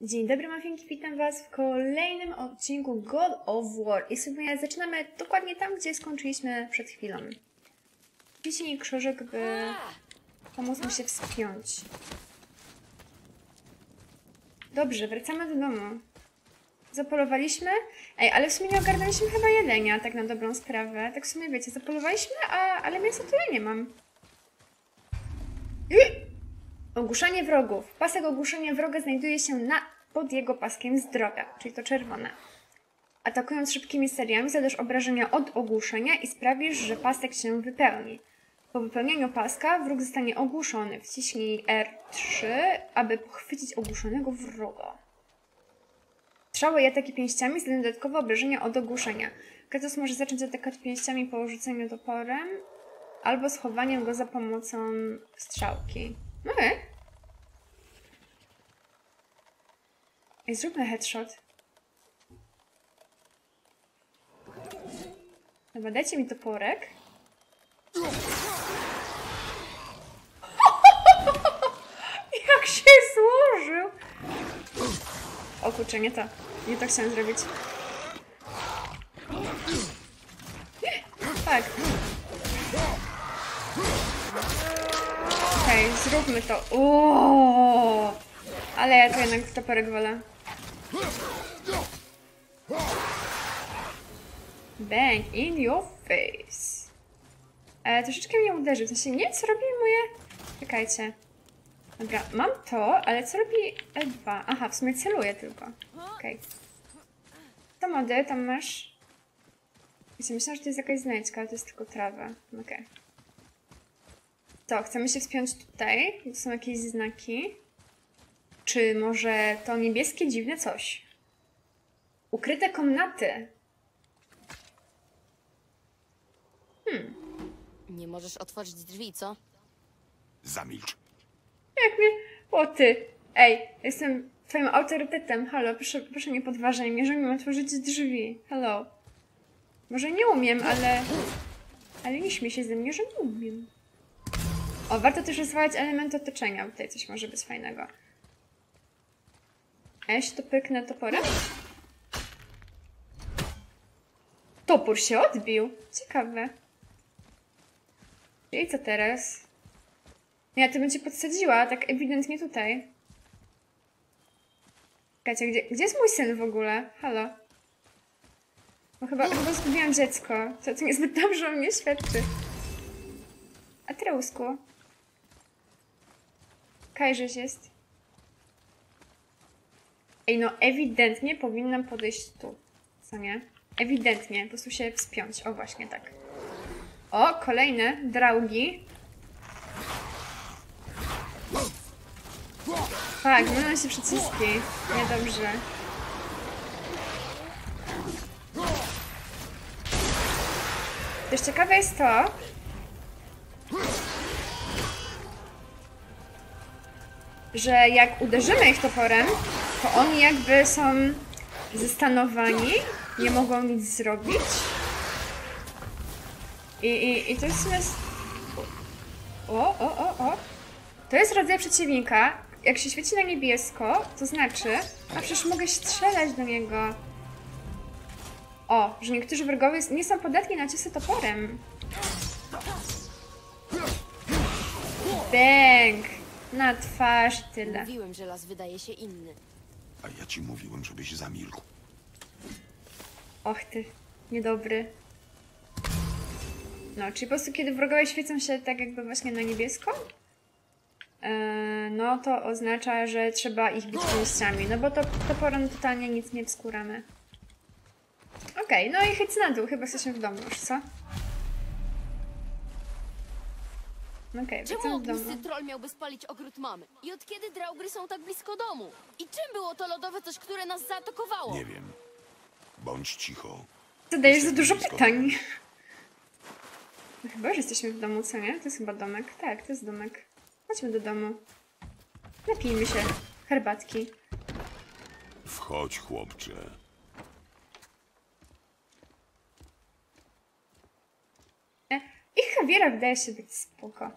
Dzień dobry, mafinki, witam Was w kolejnym odcinku God of War. I sobie zaczynamy dokładnie tam, gdzie skończyliśmy przed chwilą. Ciśnij krzyżyk, by pomóc mi się wspiąć. Dobrze, wracamy do domu. Zapolowaliśmy? Ej, ale w sumie nie ogarnęliśmy chyba jedzenia, tak na dobrą sprawę. Tak w sumie wiecie, zapolowaliśmy, ale mięsa tu ja nie mam. Ogłuszanie wrogów. Pasek ogłuszenia wroga znajduje się pod jego paskiem zdrowia, czyli to czerwone. Atakując szybkimi seriami zadasz obrażenia od ogłuszenia i sprawisz, że pasek się wypełni. Po wypełnieniu paska wróg zostanie ogłuszony. Wciśnij R3, aby pochwycić ogłuszonego wroga. Strzały i ataki pięściami zadają dodatkowe obrażenia od ogłuszenia. Kratos może zacząć atakować pięściami po rzuceniu toporem albo schowaniem go za pomocą strzałki. No i zróbmy headshot. Dobra, dajcie mi toporek. Jak się złożył! O kurczę, nie to. Nie to chciałem zrobić. Tak. Okej, zróbmy to. Oooo! Ale ja to jednak w toporek wolę. Bang in your face. Troszeczkę mnie uderzył. W sensie nie, co robi moje... Czekajcie. Dobra, mam to, ale co robi L2? Aha, w sumie celuję tylko. Okej. To mody, tam masz... Wiecie, myślałam, że to jest jakaś znajdźka, ale to jest tylko trawa. Okej. To, chcemy się wspiąć tutaj, tu są jakieś znaki. Czy może to niebieskie dziwne coś? Ukryte komnaty. Nie możesz otworzyć drzwi, co? Zamilcz. Jak mnie... O ty! Ej, jestem twoim autorytetem, halo, proszę nie podważaj mnie, że nie umiem otworzyć drzwi, halo. Może nie umiem, ale... Ale nie śmiej się ze mnie, że nie umiem. O, warto też rozwijać element otoczenia, bo tutaj coś może być fajnego. A ja się to pyknę toporem? Topór się odbił! Ciekawe. I co teraz? Ja to bym cię podsadziła, tak ewidentnie tutaj. Czekajcie, gdzie jest mój syn w ogóle? Halo? Bo chyba zgubiłam dziecko. To niezbyt dobrze o mnie świadczy. Atreusku. Kajżeś jest. Ej, no ewidentnie powinnam podejść tu. Co nie? Ewidentnie. Po prostu się wspiąć. O, właśnie tak. O, kolejne draugi. Tak, mylą się przyciski. Niedobrze. Też ciekawe jest to, że jak uderzymy ich toporem, to oni jakby są zastanowani, nie mogą nic zrobić. I to jest... O! To jest rodzaj przeciwnika. Jak się świeci na niebiesko, to znaczy... A przecież mogę strzelać do niego. O, że niektórzy wrogowie nie są podatni na ciosy toporem. Bęk! Na twarz, tyle. Mówiłem, że las wydaje się inny. A ja ci mówiłem, żebyś zamilkł. Och ty, niedobry. No, czyli po prostu kiedy wrogowie świecą się tak jakby właśnie na niebiesko, no to oznacza, że trzeba ich bić pięściami, no bo to toporem totalnie nic nie wskuramy. Okej, no i chyć na dół, chyba jesteśmy w domu już, co? Okej, czemu ognisty troll miałby spalić ogród mamy? I od kiedy draugry są tak blisko domu? I czym było to lodowe coś, które nas zaatakowało? Nie wiem. Bądź cicho. Zadajesz za dużo pytań. No chyba, że jesteśmy w domu, co nie? To jest chyba domek. Tak, to jest domek. Chodźmy do domu. Napijmy się herbatki. Wchodź, chłopcze. Ich chawiera wydaje się być spoko.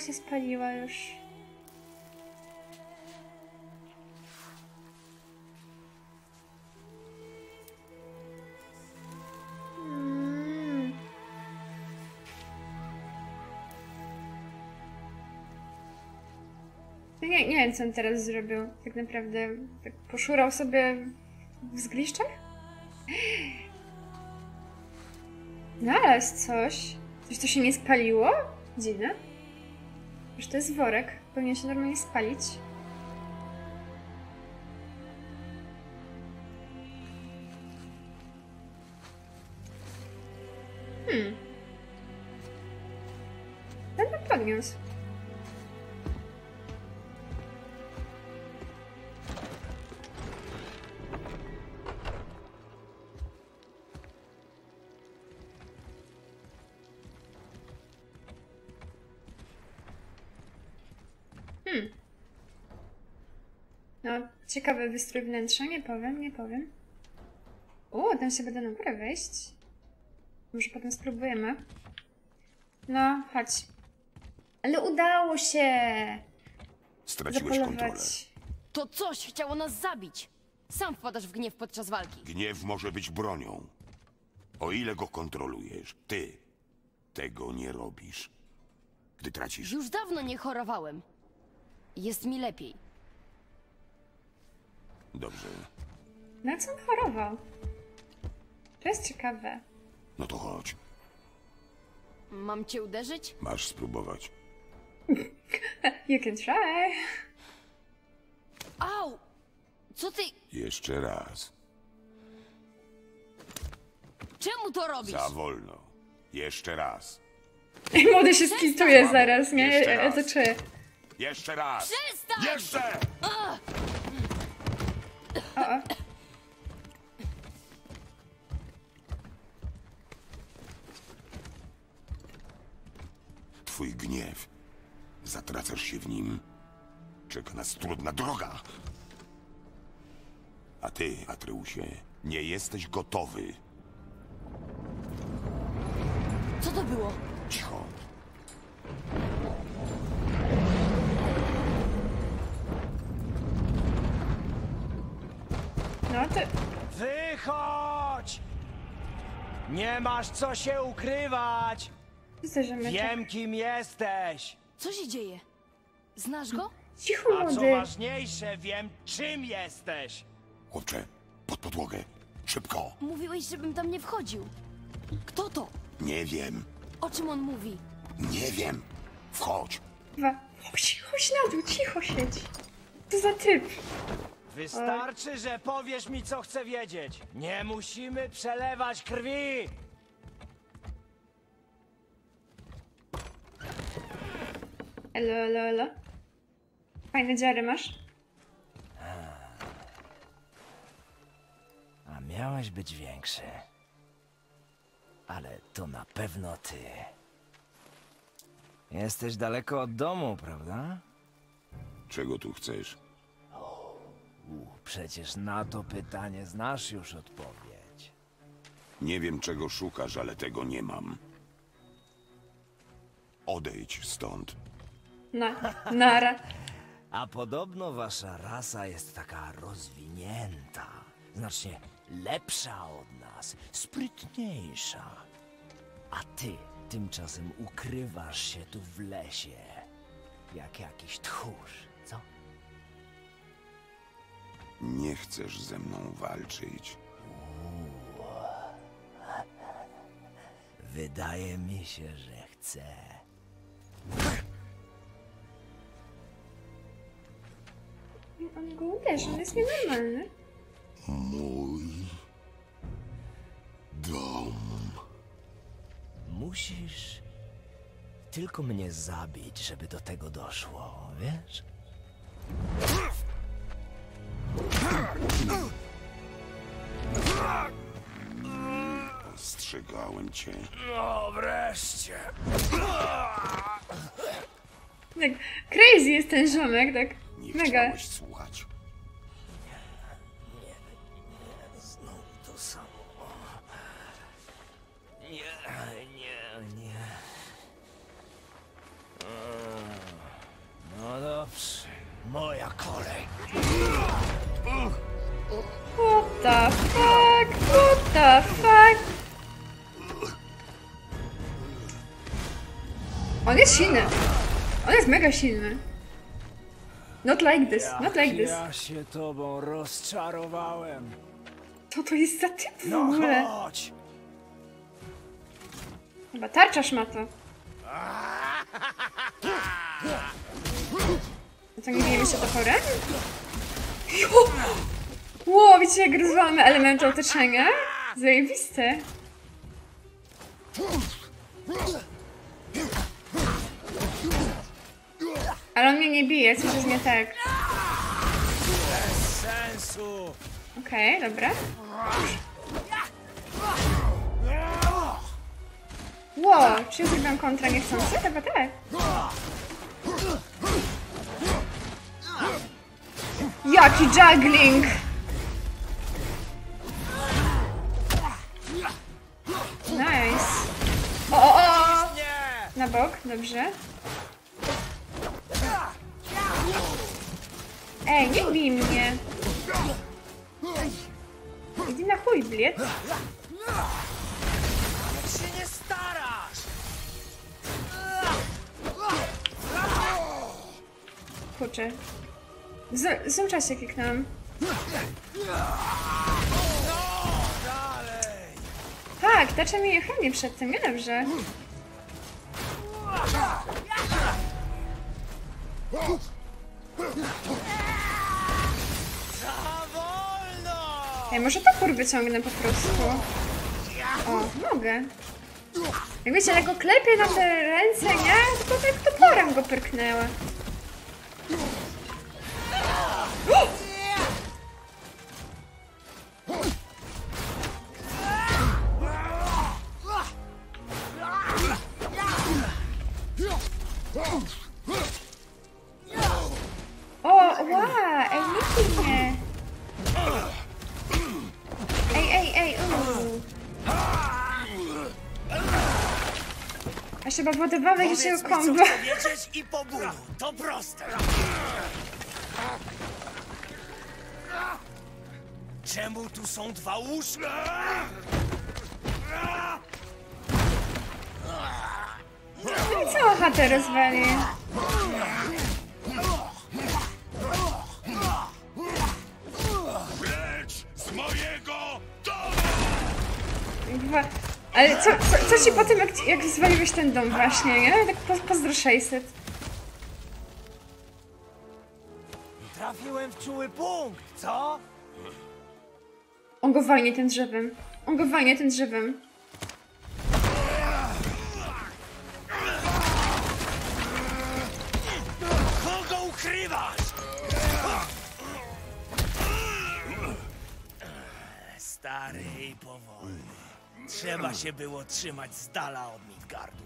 sama się spaliła już. Nie wiem, co on teraz zrobił, tak naprawdę. Tak poszurał sobie w zgliszczach? Znalazł coś. Coś, co się nie spaliło? Dziwne. Już to jest worek. Powinien się normalnie spalić. Ten to podniósł. Ciekawy wystrój wnętrza, nie powiem. O, tam się będę na górę wejść. Może potem spróbujemy. No, chodź. Ale udało się! Straciłeś kontrolę. To coś chciało nas zabić! Sam wpadasz w gniew podczas walki. Gniew może być bronią. O ile go kontrolujesz, ty tego nie robisz. Gdy tracisz... Już dawno nie chorowałem. Jest mi lepiej. Dobrze. Na co on chorował? To jest ciekawe. No to chodź. Mam cię uderzyć? Masz spróbować. You can try. Au! Co ty... Jeszcze raz. Czemu to robisz? Za wolno. Jeszcze raz. Młody się skituje zaraz, nie? Jeszcze raz. Przestań! Jeszcze! O-o. Twój gniew. Zatracasz się w nim. Czeka nas trudna droga. A ty, Atreusie, nie jesteś gotowy. Co to było? Cicho. No ty... Wychodź! Nie masz co się ukrywać! Wiem, kim jesteś! Co się dzieje? Znasz go? Cicho, młody. A co ważniejsze, wiem, czym jesteś! Chłopcze, pod podłogę! Szybko! Mówiłeś, żebym tam nie wchodził! Kto to? Nie wiem! O czym on mówi? Nie wiem! Wchodź! Chodź na dół, cicho siedź! Co za typ! Wystarczy, że powiesz mi, co chcę wiedzieć. Nie musimy przelewać krwi! Elo. Fajne dziary masz? A miałeś być większy. Ale to na pewno ty. Jesteś daleko od domu, prawda? Czego tu chcesz? Przecież na to pytanie znasz już odpowiedź. Nie wiem, czego szukasz, ale tego nie mam. Odejdź stąd. Nara. A podobno wasza rasa jest taka rozwinięta. Znacznie lepsza od nas, sprytniejsza. A ty tymczasem ukrywasz się tu w lesie. Jak jakiś tchórz, co? Nie chcesz ze mną walczyć. Wydaje mi się, że chcę. On go uderzy, on jest nienormalny. Mój dom. Musisz tylko mnie zabić, żeby do tego doszło, wiesz? Ostrzegałem cię. No wreszcie. Tak, crazy jest ten ziomek, tak? Nie chciałeś słuchać. Nie, znowu to samo. Nie. the fuck? What the fuck? On jest silny. On jest mega silny. Not like this, not like this. Ja się tobą rozczarowałem. Co to jest za typ w ogóle? No chodź. Chyba tarcza szmata. No to nie wiemy się to chore? Ło, widzicie jak rozwalamy element otoczenia? Zajebiste. Ale on mnie nie bije, coś jest nie tak. Okej, dobra. Ło, czy ja zrobiłam kontra niechcący? Chyba tak. Jaki juggling! Nice. O! Na bok, dobrze. Ej, nie bij mnie! Idź na chuj, bled! Jak się nie starasz! Kurczę. W złym czasie kliknąłem. Tak, tarcza mnie chroni przed tym, nie dobrze. Ej, może topór wyciągnę po prostu. O, mogę. Jak wiecie, jak go klepię na te ręce, nie? To tak toporem go pyrknęła. Trzeba podobały mi się kombo. I po bólu. To proste. Czemu tu są dwa łóżka? No cała chatę rozwali. Precz z mojego domu! Ale co ci po tym, jak zwaliłeś ten dom właśnie, nie? Tak pozdro 600. Trafiłem w czuły punkt, co? On go walnie tym drzewem. On go walnie tym drzewem. Kogo ukrywasz? Stary i powolny. Trzeba się było trzymać z dala od Midgardu.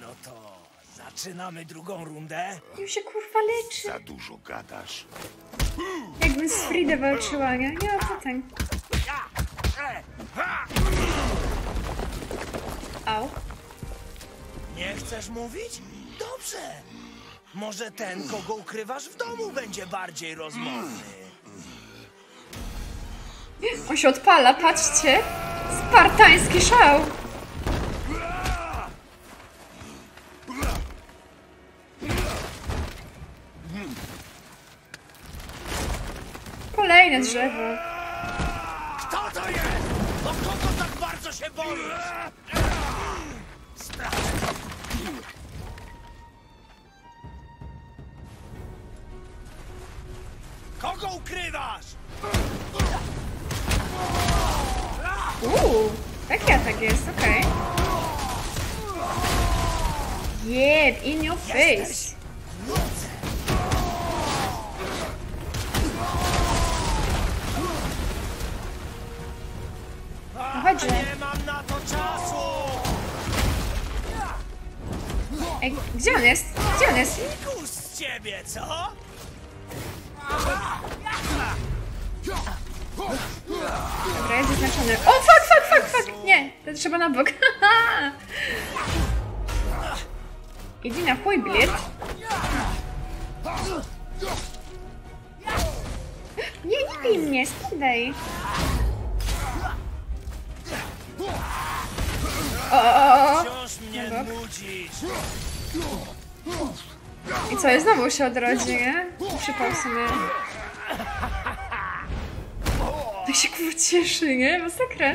No to zaczynamy drugą rundę. Już się kurwa leczy. Za dużo gadasz. Jakbym z Fridę walczyła, nie? Nie ma pytań. Au. Nie chcesz mówić? Dobrze. Może ten, kogo ukrywasz w domu, będzie bardziej rozmowny. On się odpala, patrzcie! Spartański szał! Kolejne drzewo. Kto to jest? O kogo tak bardzo się boisz? Kogo ukrywasz? Taki atak jest, okej. Jeb, in your face! Chodź. Nie mam na to czasu! Ej, gdzie on jest? Gdzie on jest? Kus z ciebie, co? Dobra, jest zaznaczony. O, fuck! Nie, to trzeba na bok. Idź na chuj, bled. Nie bij mnie, spadaj. O! I co, ja znowu się odrodzi, nie? Przypał sobie. Tak się kurwa cieszy, nie? Masakra.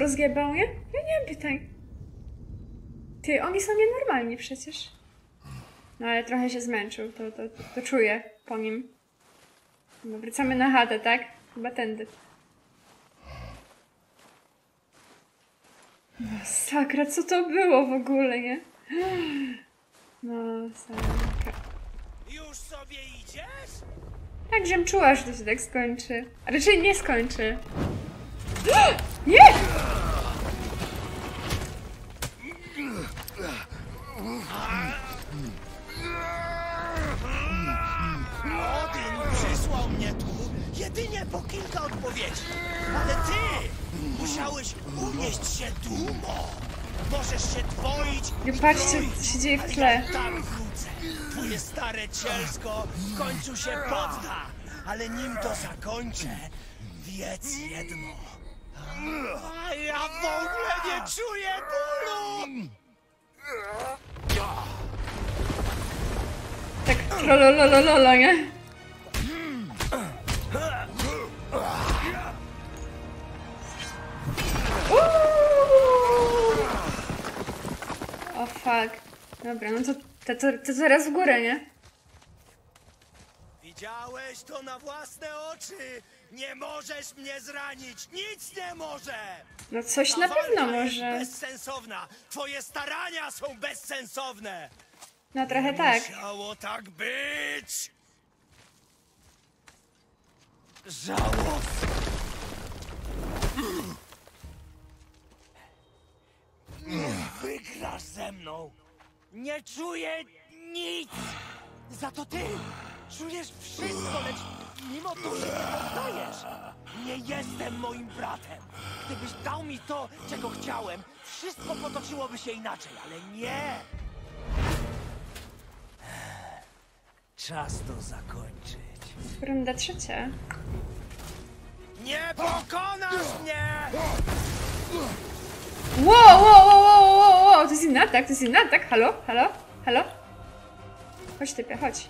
Rozgiebał, nie? Ja nie mam pytań. Ty, oni są nienormalni przecież. No ale trochę się zmęczył, to czuję po nim. No, wracamy na chatę, tak? Chyba tędy. Masakra, co to było w ogóle, nie? Masakra. Już sobie idziesz? Tak, żem czuła, że to się tak skończy. A raczej nie skończy. Nie! Odin przysłał mnie tu jedynie po kilka odpowiedzi. Ale ty musiałeś unieść się dumą. Możesz się dwoić. Nie patrzcie, co się dzieje w tle. Tam wrócę. Twoje stare cielsko w końcu się podda. Ale nim to zakończę, wiedz jedno. A ja w ogóle nie czuję bólu! Tak trolololololo, nie? O fuck. Dobra, no to zaraz w górę, nie? Widziałeś to na własne oczy! Nie możesz mnie zranić! Nic nie może! No coś na pewno może. Ta walka jest bezsensowna! Twoje starania są bezsensowne! No trochę tak. Musiało tak być! Żałosne! Nie wygrasz ze mną! Nie czuję nic! Za to ty czujesz wszystko, lecz... Mimo to się poddajesz! Nie jestem moim bratem! Gdybyś dał mi to, czego chciałem, wszystko potoczyłoby się inaczej, ale nie! Czas to zakończyć. Runda trzecia. Nie pokonasz mnie! Wow! To jest inny atak, Halo? Halo? Chodź typie, chodź.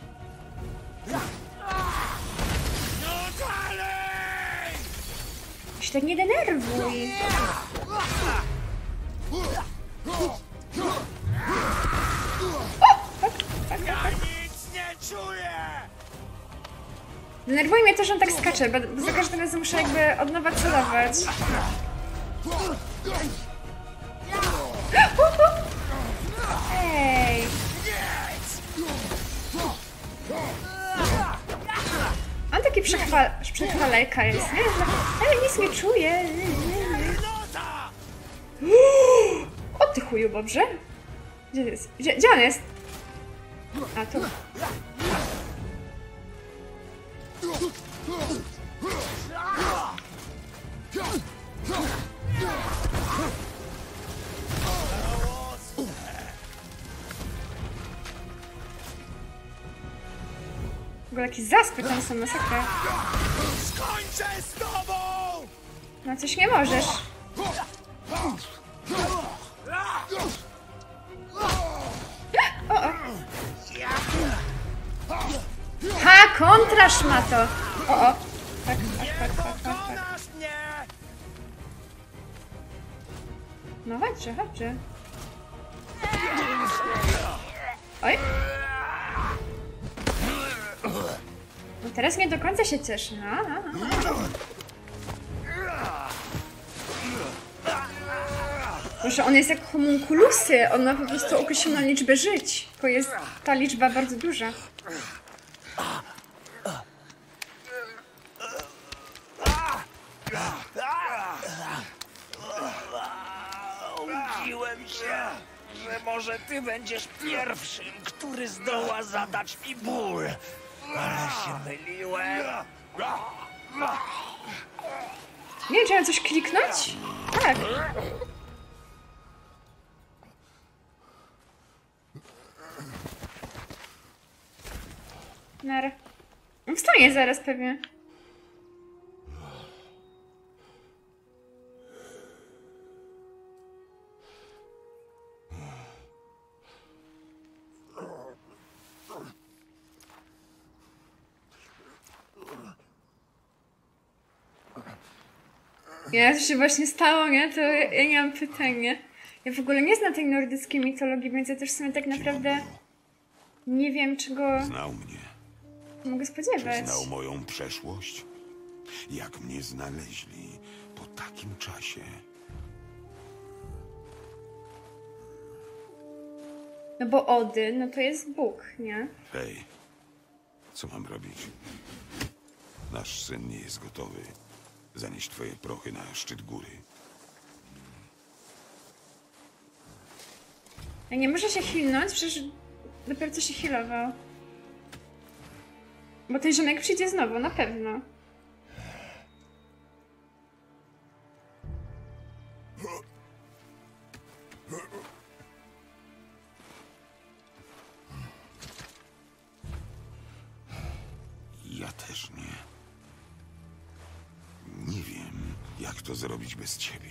Się tak nie denerwuj. Ja nic nie czuję. Denerwuje mnie to, że on tak skacze, bo za każdym razem muszę jakby od nowa celować. Ej. On taki przechwalejka jest, nie? Ale nic nie czuję. O ty chuju, dobrze? Gdzie jest? Gdzie on jest? A tu. W ogóle jakieś zaspy tam są, masakra. Skończę z tobą! No coś nie możesz. O. Ha! Kontrasz ma to! O. Tak. No chodźże. Oj! No teraz nie do końca się cieszy. Boże, on jest jak homunkulusy. On ma po prostu określoną liczbę żyć. Tylko jest ta liczba bardzo duża. że może ty będziesz pierwszym, który zdoła zadać mi ból. Ale się myliłem. Nie chciałem coś kliknąć? Tak. Nara. Wstanie zaraz pewnie. Ja to się właśnie stało, nie? To ja nie mam pytania. Ja w ogóle nie znam tej nordyckiej mitologii, więc ja też w sumie tak naprawdę nie wiem, czego znał mnie. Mogę spodziewać. Czy znał moją przeszłość? Jak mnie znaleźli po takim czasie? No bo Odyn, no to jest Bóg, nie? Hej, co mam robić? Nasz syn nie jest gotowy. Zanieść twoje prochy na szczyt góry. A nie może się healnąć? Przecież dopiero co się healował. Bo ten ziomek przyjdzie znowu, na pewno. Ja też nie. Nie wiem, jak to zrobić bez ciebie.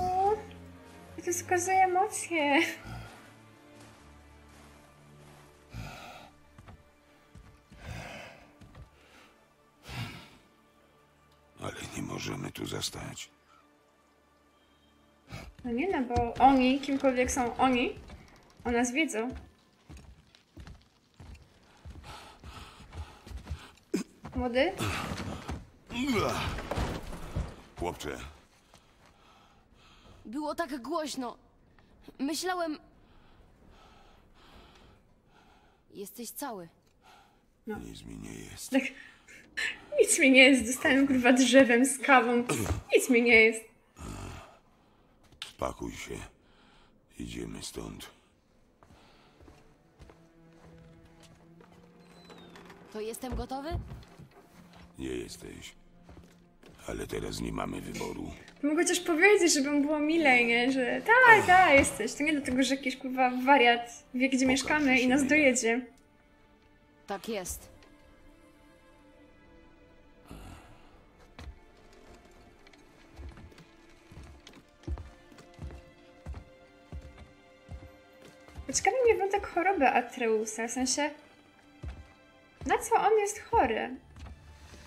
O, to skazuje emocje. Ale nie możemy tu zostać. No nie, no bo oni, kimkolwiek są oni, o nas wiedzą. Młody? Chłopcze. Było tak głośno. Myślałem... Jesteś cały. No. Nic mi nie jest. Tak. Nic mi nie jest. Dostałem kurwa drzewem z kawą. Nic mi nie jest. Spakuj się. Idziemy stąd. To jestem gotowy? Nie jesteś. Ale teraz nie mamy wyboru. Mogę chociaż powiedzieć, żebym było milej, nie? Że tak, tak, jesteś. To nie dlatego, że jakiś kurwa wariat wie, gdzie mieszkamy i nas dojedzie. Tak jest. Ciekawi mnie wątek choroby Atreusa, w sensie... Na co on jest chory?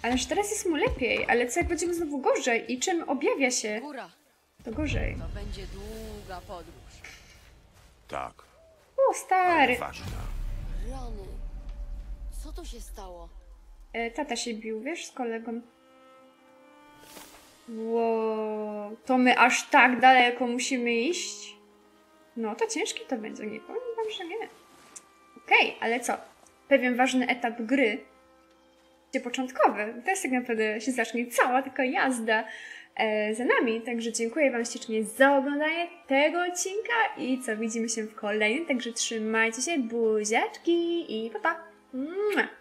Ależ teraz jest mu lepiej, ale co jak będziemy znowu gorzej i czym objawia się, to gorzej. To będzie długa podróż. Tak. O, stary. Rany. Co to się stało? Tata się bił, wiesz, z kolegą. Wow, to my aż tak daleko musimy iść? No to ciężkie to będzie, nie powiem wam, że nie. Okej, ale co? Pewien ważny etap gry. Początkowy. To jest tak naprawdę się zacznie cała taka jazda za nami. Także dziękuję wam ślicznie za oglądanie tego odcinka i co, widzimy się w kolejnym. Także trzymajcie się, buziaczki i pa pa!